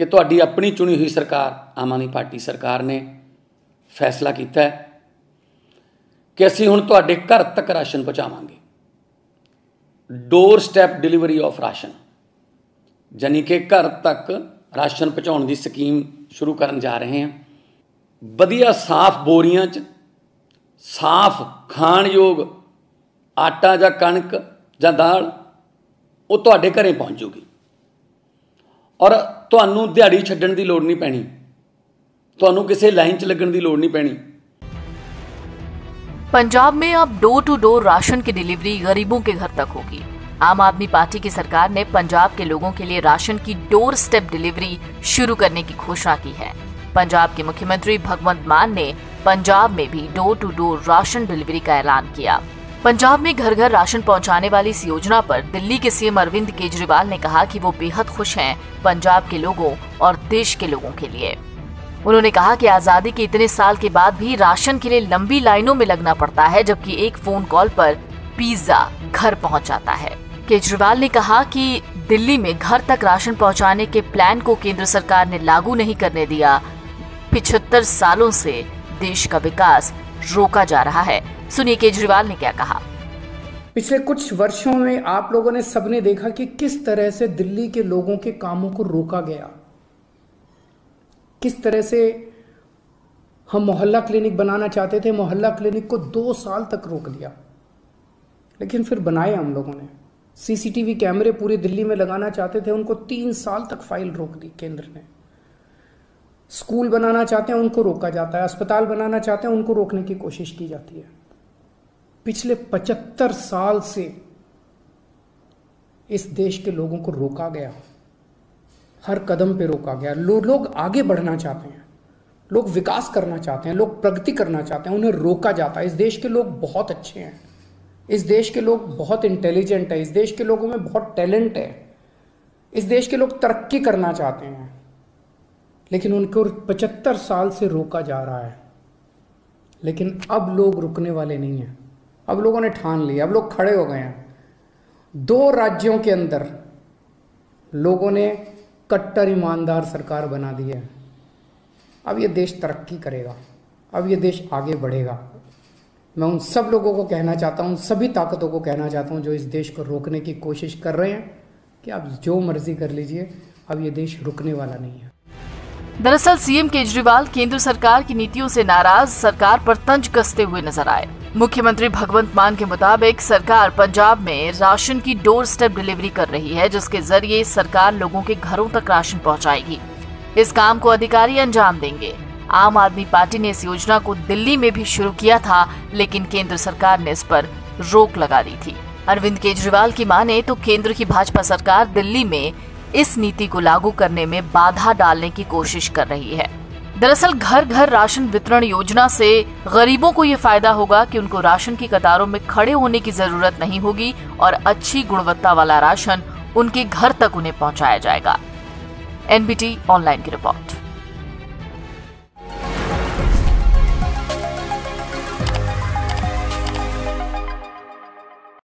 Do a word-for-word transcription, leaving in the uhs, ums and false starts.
कि तुहाडी अपनी चुनी हुई सरकार आम आदमी पार्टी सरकार ने फैसला किया है कि असीं हुण तुहाडे घर तक राशन पहुँचावांगे। Door step delivery of ration, यानी कि घर तक राशन पहुँचाने की स्कीम शुरू करन जा रहे हैं। वधिया साफ बोरियां च साफ खाणयोग आटा जां कणक जां दाल वो तुहाडे घरें पहुँच जूगी और तुहानूं दिहाड़ी छड्डण दी लोड़ नहीं पैनी, तुहानूं किसी लाइन च लगण दी लोड़ नहीं पैनी। पंजाब में अब डोर टू डोर राशन की डिलीवरी गरीबों के घर तक होगी। आम आदमी पार्टी की सरकार ने पंजाब के लोगों के लिए राशन की डोर स्टेप डिलीवरी शुरू करने की घोषणा की है। पंजाब के मुख्यमंत्री भगवंत मान ने पंजाब में भी door to door ration delivery का ऐलान किया। पंजाब में घर घर राशन पहुंचाने वाली इस योजना पर दिल्ली के सीएम अरविंद केजरीवाल ने कहा कि वो बेहद खुश हैं पंजाब के लोगों और देश के लोगों के लिए। उन्होंने कहा कि आजादी के इतने साल के बाद भी राशन के लिए लंबी लाइनों में लगना पड़ता है, जबकि एक फोन कॉल पर पिज्जा घर पहुँच जाता है। केजरीवाल ने कहा कि दिल्ली में घर तक राशन पहुंचाने के प्लान को केंद्र सरकार ने लागू नहीं करने दिया। पिछहत्तर सालों से देश का विकास रोका जा रहा है। सुनिए केजरीवाल ने क्या कहा। पिछले कुछ वर्षों में आप लोगों ने सबने देखा कि किस तरह से दिल्ली के लोगों के कामों को रोका गया, किस तरह से हम मोहल्ला क्लिनिक बनाना चाहते थे, मोहल्ला क्लिनिक को दो साल तक रोक लिया, लेकिन फिर बनाए हम लोगों ने। सीसीटीवी कैमरे पूरी दिल्ली में लगाना चाहते थे, उनको तीन साल तक फाइल रोक दी केंद्र ने। स्कूल बनाना चाहते हैं, उनको रोका जाता है। अस्पताल बनाना चाहते हैं, उनको रोकने की कोशिश की जाती है। पिछले पचहत्तर साल से इस देश के लोगों को रोका गया, हर कदम पे रोका गया। लो, लोग आगे बढ़ना चाहते हैं, लोग विकास करना चाहते हैं, लोग प्रगति करना चाहते हैं, उन्हें रोका जाता है। इस देश के लोग बहुत अच्छे हैं, इस देश के लोग बहुत इंटेलिजेंट है, इस देश के लोगों में बहुत टैलेंट है, इस देश के लोग तरक्की करना चाहते हैं, लेकिन उनको पचहत्तर साल से रोका जा रहा है। लेकिन अब लोग रुकने वाले नहीं हैं, अब लोगों ने ठान लिया, अब लोग खड़े हो गए हैं। दो राज्यों के अंदर लोगों ने कट्टर ईमानदार सरकार बना दी है। अब ये देश तरक्की करेगा, अब ये देश आगे बढ़ेगा। मैं उन सब लोगों को कहना चाहता हूँ, सभी ताकतों को कहना चाहता हूँ जो इस देश को रोकने की कोशिश कर रहे हैं, कि आप जो मर्जी कर लीजिए, अब ये देश रुकने वाला नहीं है। दरअसल सीएम केजरीवाल केंद्र सरकार की नीतियों से नाराज, सरकार पर तंज कसते हुए नजर आए। मुख्यमंत्री भगवंत मान के मुताबिक सरकार पंजाब में राशन की डोर स्टेप डिलीवरी कर रही है, जिसके जरिए सरकार लोगों के घरों तक राशन पहुँचाएगी। इस काम को अधिकारी अंजाम देंगे। आम आदमी पार्टी ने इस योजना को दिल्ली में भी शुरू किया था, लेकिन केंद्र सरकार ने इस पर रोक लगा दी थी। अरविंद केजरीवाल की माने तो केंद्र की भाजपा सरकार दिल्ली में इस नीति को लागू करने में बाधा डालने की कोशिश कर रही है। दरअसल घर घर राशन वितरण योजना से गरीबों को ये फायदा होगा कि उनको राशन की कतारों में खड़े होने की जरूरत नहीं होगी और अच्छी गुणवत्ता वाला राशन उनके घर तक उन्हें पहुँचाया जाएगा। एनबीटी ऑनलाइन की रिपोर्ट।